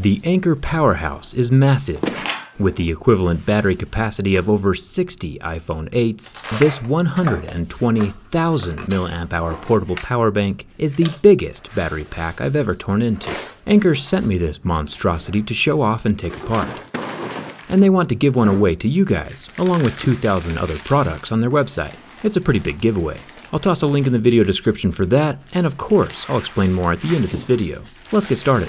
The Anker powerhouse is massive. With the equivalent battery capacity of over 60 iPhone 8s, this 120,000 mAh portable power bank is the biggest battery pack I've ever torn into. Anker sent me this monstrosity to show off and take apart. And they want to give one away to you guys, along with 2,000 other products on their website. It's a pretty big giveaway. I'll toss a link in the video description for that, and of course, I'll explain more at the end of this video. Let's get started.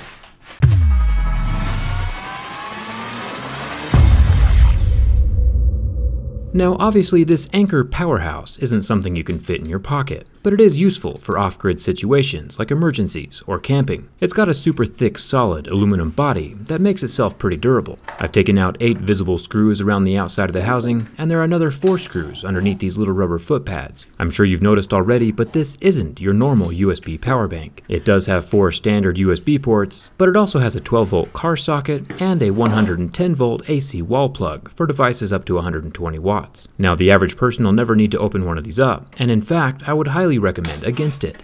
Now, obviously, this Anker powerhouse isn't something you can fit in your pocket, but it is useful for off-grid situations like emergencies or camping. It's got a super thick, solid aluminum body that makes itself pretty durable. I've taken out 8 visible screws around the outside of the housing, and there are another 4 screws underneath these little rubber foot pads. I'm sure you've noticed already, but this isn't your normal USB power bank. It does have 4 standard USB ports, but it also has a 12-volt car socket and a 110-volt AC wall plug for devices up to 120 watts. Now, the average person will never need to open one of these up, and in fact, I would highly recommend against it.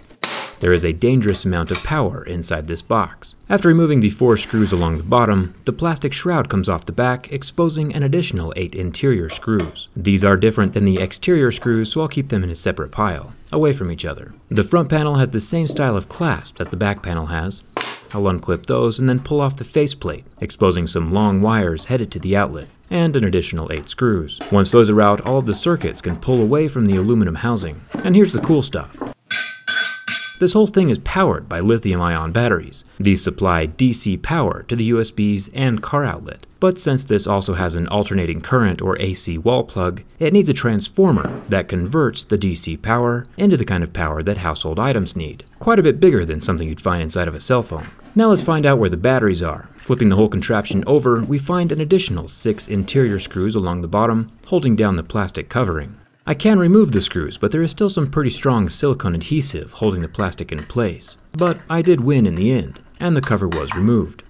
There is a dangerous amount of power inside this box. After removing the 4 screws along the bottom, the plastic shroud comes off the back, exposing an additional 8 interior screws. These are different than the exterior screws, so I'll keep them in a separate pile, away from each other. The front panel has the same style of clasp that the back panel has. I'll unclip those and then pull off the faceplate, exposing some long wires headed to the outlet, and an additional 8 screws. Once those are out, all of the circuits can pull away from the aluminum housing. And here's the cool stuff. This whole thing is powered by lithium-ion batteries. These supply DC power to the USBs and car outlet. But since this also has an alternating current or AC wall plug, it needs a transformer that converts the DC power into the kind of power that household items need. Quite a bit bigger than something you'd find inside of a cell phone. Now let's find out where the batteries are. Flipping the whole contraption over, we find an additional 6 interior screws along the bottom, holding down the plastic covering. I can remove the screws, but there is still some pretty strong silicone adhesive holding the plastic in place. But I did win in the end, and the cover was removed.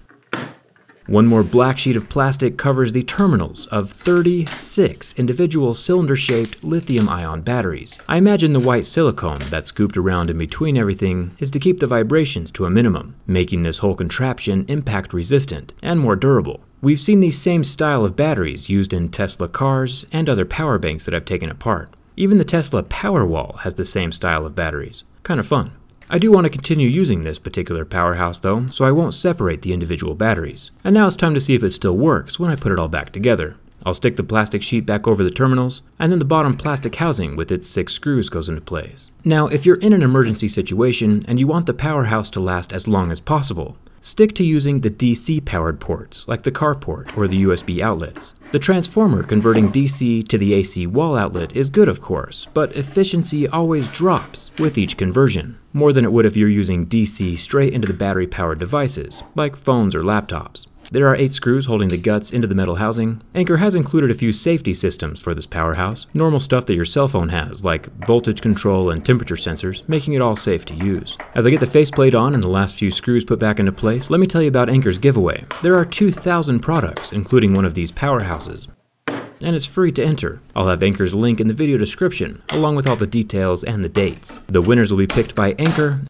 One more black sheet of plastic covers the terminals of 36 individual cylinder-shaped lithium-ion batteries. I imagine the white silicone that's scooped around in between everything is to keep the vibrations to a minimum, making this whole contraption impact-resistant and more durable. We've seen these same style of batteries used in Tesla cars and other power banks that I've taken apart. Even the Tesla Powerwall has the same style of batteries. Kind of fun. I do want to continue using this particular powerhouse though, so I won't separate the individual batteries. And now it's time to see if it still works when I put it all back together. I'll stick the plastic sheet back over the terminals, and then the bottom plastic housing with its 6 screws goes into place. Now, if you're in an emergency situation and you want the powerhouse to last as long as possible, stick to using the DC-powered ports, like the car port or the USB outlets. The transformer converting DC to the AC wall outlet is good, of course, but efficiency always drops with each conversion, more than it would if you're using DC straight into the battery-powered devices, like phones or laptops. There are 8 screws holding the guts into the metal housing. Anker has included a few safety systems for this powerhouse, normal stuff that your cell phone has, like voltage control and temperature sensors, making it all safe to use. As I get the faceplate on and the last few screws put back into place, let me tell you about Anker's giveaway. There are 2,000 products, including one of these powerhouses, and it's free to enter. I'll have Anker's link in the video description, along with all the details and the dates. The winners will be picked by Anker,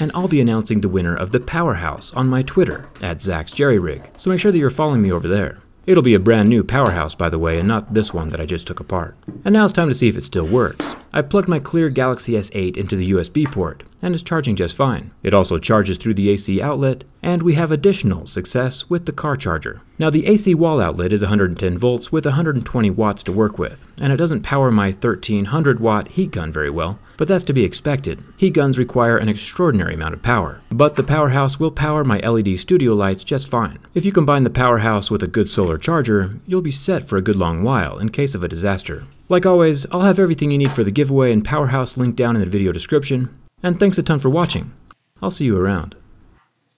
and I'll be announcing the winner of the powerhouse on my Twitter, @ZaxJerryRig, so make sure that you're following me over there. It'll be a brand new powerhouse, by the way, and not this one that I just took apart. And now it's time to see if it still works. I've plugged my clear Galaxy S8 into the USB port, and it's charging just fine. It also charges through the AC outlet, and we have additional success with the car charger. Now, the AC wall outlet is 110 volts with 120 watts to work with, and it doesn't power my 1300-watt heat gun very well, but that's to be expected. Heat guns require an extraordinary amount of power. But the powerhouse will power my LED studio lights just fine. If you combine the powerhouse with a good solar charger, you'll be set for a good long while in case of a disaster. Like always, I'll have everything you need for the giveaway and powerhouse linked down in the video description. And thanks a ton for watching. I'll see you around.